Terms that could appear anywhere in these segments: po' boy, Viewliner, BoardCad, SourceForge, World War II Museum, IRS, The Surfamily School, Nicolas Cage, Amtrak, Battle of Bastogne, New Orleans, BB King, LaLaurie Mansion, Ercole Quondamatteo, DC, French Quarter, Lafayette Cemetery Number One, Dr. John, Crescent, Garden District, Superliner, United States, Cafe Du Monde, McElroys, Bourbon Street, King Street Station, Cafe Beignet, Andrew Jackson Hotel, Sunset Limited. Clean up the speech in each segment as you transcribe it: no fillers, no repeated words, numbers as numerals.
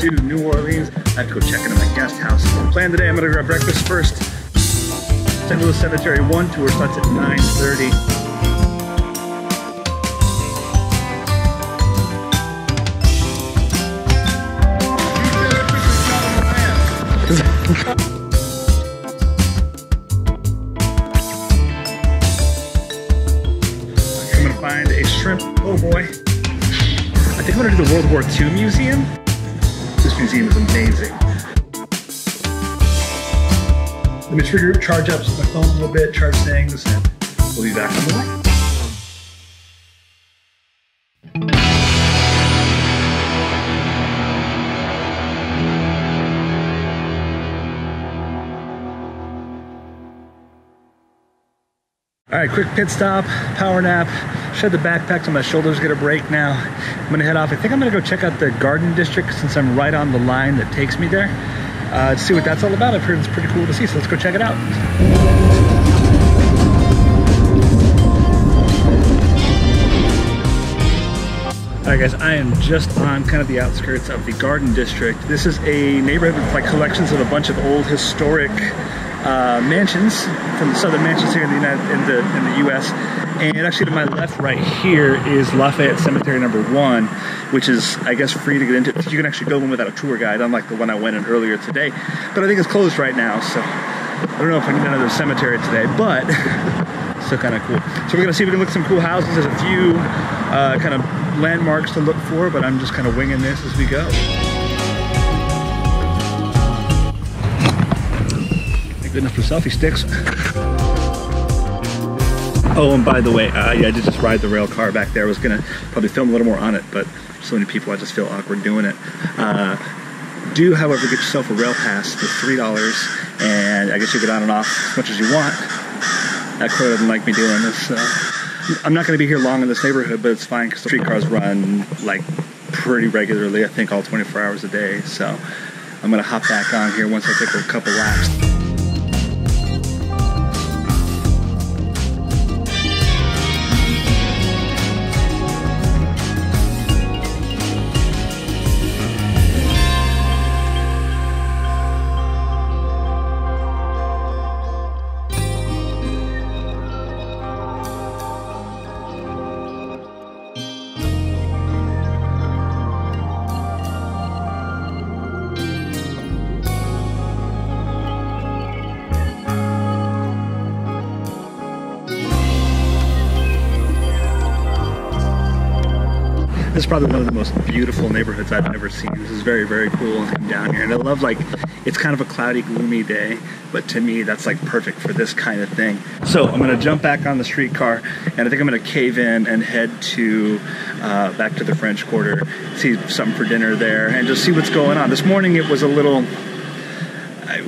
to New Orleans. I have to go check into my guest house. Plan today, I'm gonna grab breakfast first. St. Louis Cemetery 1 tour starts at 9:30. Oh boy. I think I'm gonna do the World War II Museum. This museum is amazing. Let me trigger charge up my phone a little bit, charge things, and we'll be back on the way. All right, quick pit stop, power nap, shed the backpacks on my shoulders, get a break now. I'm gonna head off. I think I'm gonna go check out the Garden District since I'm right on the line that takes me there. To see what that's all about. I've heard it's pretty cool to see, so let's go check it out. All right guys, I am just on kind of the outskirts of the Garden District. This is a neighborhood with like collections of a bunch of old historic mansions from the southern mansions here in the U.S. And actually to my left right here is Lafayette Cemetery Number One, which is I guess free to get into. You can actually go in without a tour guide, unlike the one I went in earlier today, but I think it's closed right now, so I don't know if I need another cemetery today, but still kind of cool. So we're gonna see if we can look at some cool houses. There's a few kind of landmarks to look for, but I'm just kind of winging this as we go. Good enough for selfie sticks. Oh, and by the way, yeah, I did just ride the rail car back there. I was gonna probably film a little more on it, but so many people, I just feel awkward doing it. Do, however, get yourself a rail pass for $3, and I guess you get on and off as much as you want. That crew doesn't like me doing this. So. I'm not gonna be here long in this neighborhood, but it's fine because the streetcars run like pretty regularly. I think all 24 hours a day. So I'm gonna hop back on here once I take a couple laps. This is probably one of the most beautiful neighborhoods I've ever seen. This is very, very cool to come down here. And I love, like, it's kind of a cloudy, gloomy day, but to me, that's like perfect for this kind of thing. So I'm gonna jump back on the streetcar, and I think I'm gonna cave in and head to, back to the French Quarter, see something for dinner there, and just see what's going on. This morning it was a little,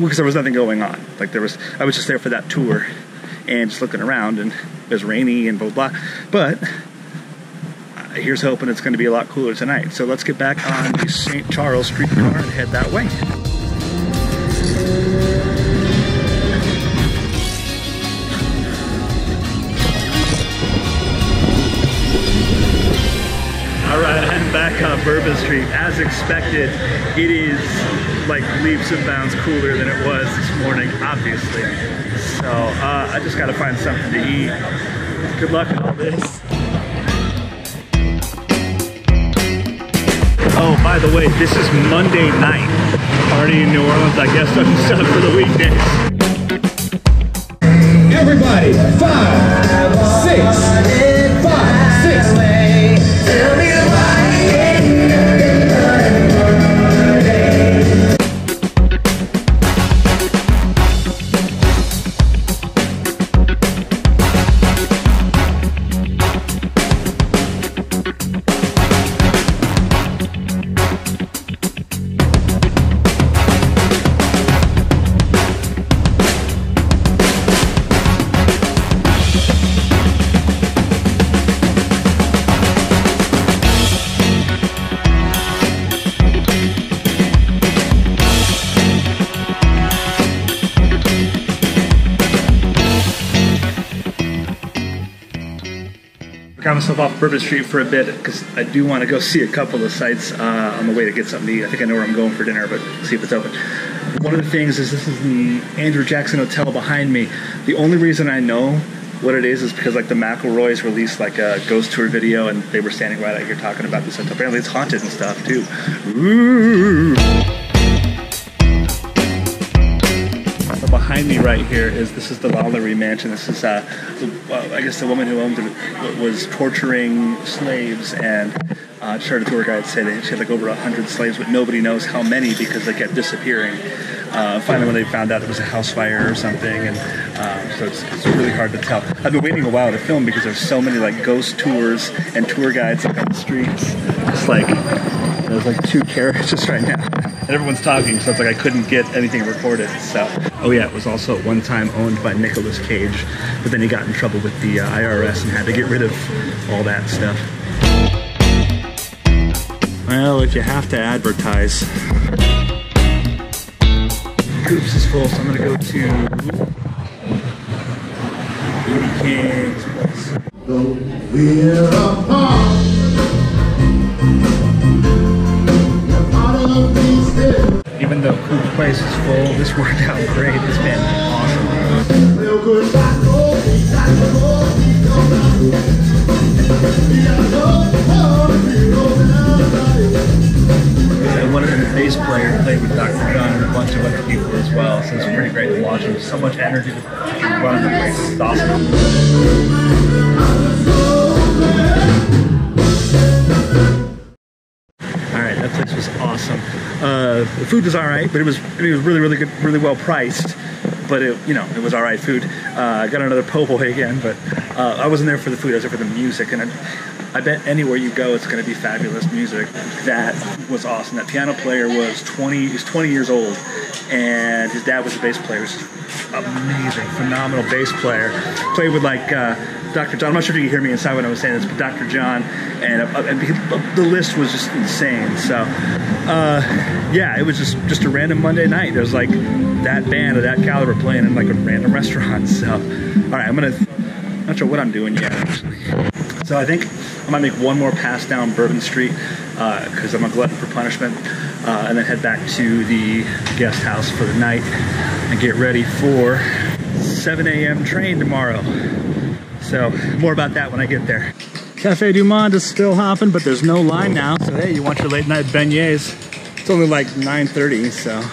because there was nothing going on. Like there was, I was just there for that tour, and just looking around, and it was rainy and blah, blah, but here's hoping it's going to be a lot cooler tonight. So let's get back on the St. Charles Streetcar and head that way. All right, I'm back on Bourbon Street. As expected, it is like leaps and bounds cooler than it was this morning, obviously. So I just got to find something to eat. Good luck with all this. Oh, by the way, this is Monday night. Party in New Orleans, I guess I'm set up for the weekdays. Everybody, 5, 6, 5, 6. Tell me myself off Bourbon Street for a bit because I do want to go see a couple of sites on the way to get something to eat. I think I know where I'm going for dinner, but see if it's open. One of the things is this is the Andrew Jackson Hotel behind me. The only reason I know what it is because like the McElroys released like a ghost tour video and they were standing right out here talking about this hotel. Apparently it's haunted and stuff too. Ooh. So behind me right here is this is the LaLaurie Mansion. This is I guess the woman who owned it was torturing slaves and charted tour guide said she had like over 100 slaves, but nobody knows how many because they kept disappearing. Finally, when they found out it was a house fire or something, and so it's really hard to tell. I've been waiting a while to film because there's so many like ghost tours and tour guides like on the streets. It's like there's like two carriages right now, and everyone's talking, so it's like I couldn't get anything recorded. So, oh yeah, it was also at one time owned by Nicolas Cage, but then he got in trouble with the IRS and had to get rid of all that stuff. Well, if you have to advertise. Goops is full, so I'm gonna go to BB King's place. Though we're apart, you're part of me still. Even though Coop's place is full, this worked out great. It's been awesome. Real good. I wanted him to bass player played with Dr. John and a bunch of other people as well, so it's pretty great to watch. There's so much energy to run the place. It's awesome. Alright, that place was awesome. The food was alright, but it was really, really good, really well priced. But it, you know, it was all right food. I got another po' boy again, but I wasn't there for the food. I was there for the music, and I bet anywhere you go, it's going to be fabulous music. That was awesome. That piano player was 20. He's 20 years old, and his dad was the bass player. He was amazing, phenomenal bass player. Played with like Dr. John. I'm not sure if you could hear me inside when I was saying this, but Dr. John, and the list was just insane. So. Yeah, it was just a random Monday night. There's like that band of that caliber playing in like a random restaurant. So, all right, I'm not sure what I'm doing yet, actually. So I think I might make one more pass down Bourbon Street because I'm a glutton for punishment, and then head back to the guest house for the night and get ready for 7 a.m. train tomorrow. So more about that when I get there. Cafe Du Monde is still hopping, but there's no line now. So hey, you want your late night beignets. It's only like 9:30, so.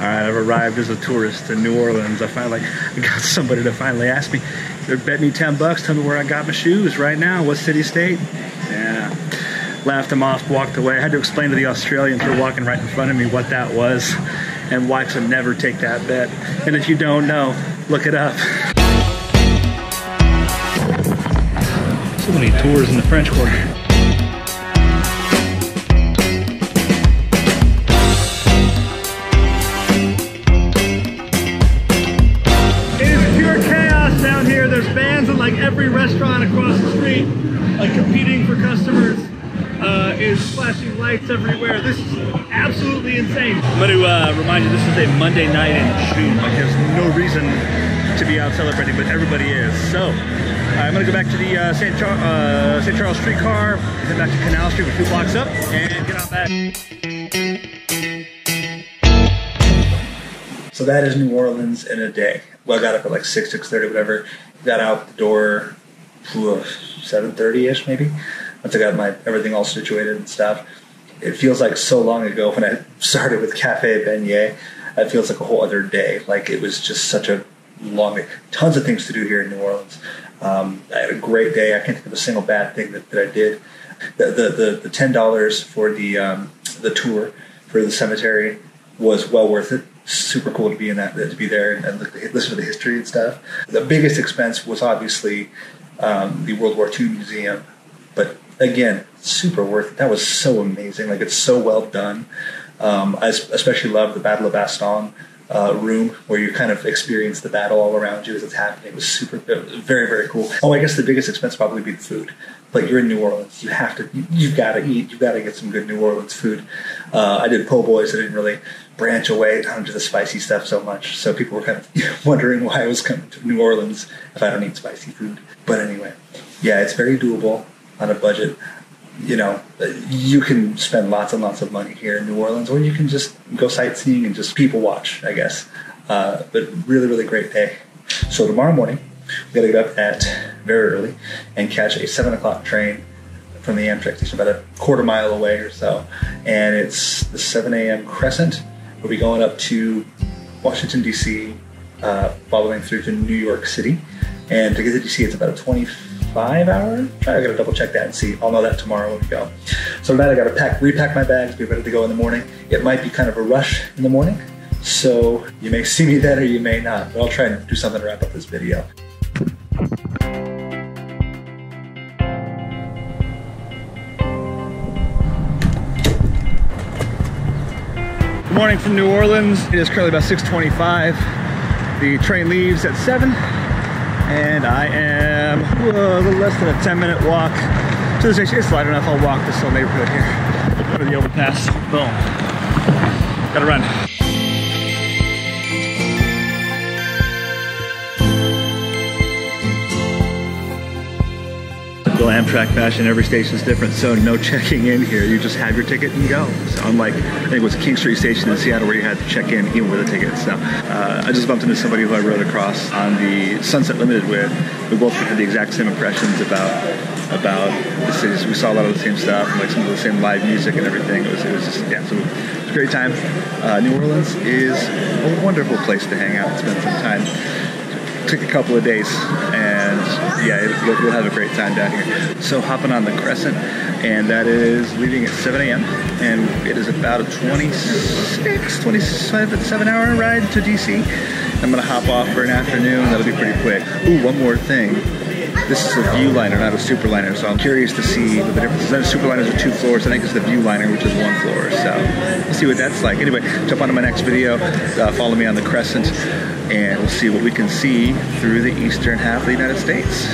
All right, I've arrived as a tourist in New Orleans. I got somebody to finally ask me. They're betting me $10, tell me where I got my shoes right now. What city, state? Yeah. Laughed them off, walked away. I had to explain to the Australians who were walking right in front of me what that was and why I should never take that bet. And if you don't know, look it up. So many tours in the French Quarter. Every restaurant across the street, like competing for customers, is flashing lights everywhere. This is absolutely insane. I'm going to remind you, this is a Monday night in June. Like, there's no reason to be out celebrating, but everybody is. So, I'm going to go back to the St. Charles Streetcar, head back to Canal Street, a few blocks up, and get on back. So that is New Orleans in a day. Well, I got up at like 6:30, whatever. Got out the door 7:30-ish maybe. Once I got my everything all situated and stuff. It feels like so long ago when I started with Cafe Beignet. It feels like a whole other day. Like it was just such a long day. Tons of things to do here in New Orleans. I had a great day. I can't think of a single bad thing that I did. The $10 for the tour for the cemetery was well worth it. Super cool to be in that, to be there and listen to the history and stuff. The biggest expense was obviously the World War II Museum, but again, super worth it. That was so amazing. Like it's so well done. I especially love the Battle of Bastogne. room where you kind of experience the battle all around you as it's happening. It was super, very, very cool. Oh, I guess the biggest expense probably be the food. Like, you're in New Orleans, you have to, you've got to eat, you've got to get some good New Orleans food. I did po' boys. I didn't really branch away onto the spicy stuff so much. So people were kind of wondering why I was coming to New Orleans if I don't eat spicy food. But anyway, yeah, it's very doable on a budget. You know, you can spend lots and lots of money here in New Orleans, or you can just go sightseeing and just people watch, I guess. But really, really great day. So tomorrow morning, we got to get up at very early and catch a 7 o'clock train from the Amtrak station, about a quarter mile away or so. And it's the 7 a.m. Crescent. We'll be going up to Washington, D.C., following through to New York City. And to get to D.C., it's about a 25-hour try. I gotta double check that and see. I'll know that tomorrow when we go. So tonight I gotta repack my bags, be ready to go in the morning. It might be kind of a rush in the morning, so you may see me then or you may not, but I'll try and do something to wrap up this video. Good morning from New Orleans. It is currently about 6:25. The train leaves at 7. And I am a little less than a 10-minute walk to the station. It's light enough. I'll walk this whole neighborhood here. Go to the overpass. Boom. Gotta run. The Amtrak fashion, every station's different, so no checking in here. You just have your ticket and go. So unlike, I think it was King Street Station in Seattle where you had to check in even with a ticket. So I just bumped into somebody who I rode across on the Sunset Limited with. We both had the exact same impressions about the cities. We saw a lot of the same stuff, and like some of the same live music and everything. It was just, yeah, so it was a great time. New Orleans is a wonderful place to hang out and spend some time. Took a couple of days, and yeah, you'll have a great time down here. So hopping on the Crescent, and that is leaving at 7 a.m. and it is about a 27-hour ride to DC. I'm gonna hop off for an afternoon. That'll be pretty quick. Ooh, one more thing. This is a Viewliner, not a Superliner, so I'm curious to see what the difference is. Then Superliners are 2 floors. I think it's the Viewliner, which is 1 floor, so we'll see what that's like. Anyway, jump onto my next video, follow me on the Crescent, and we'll see what we can see through the eastern half of the United States.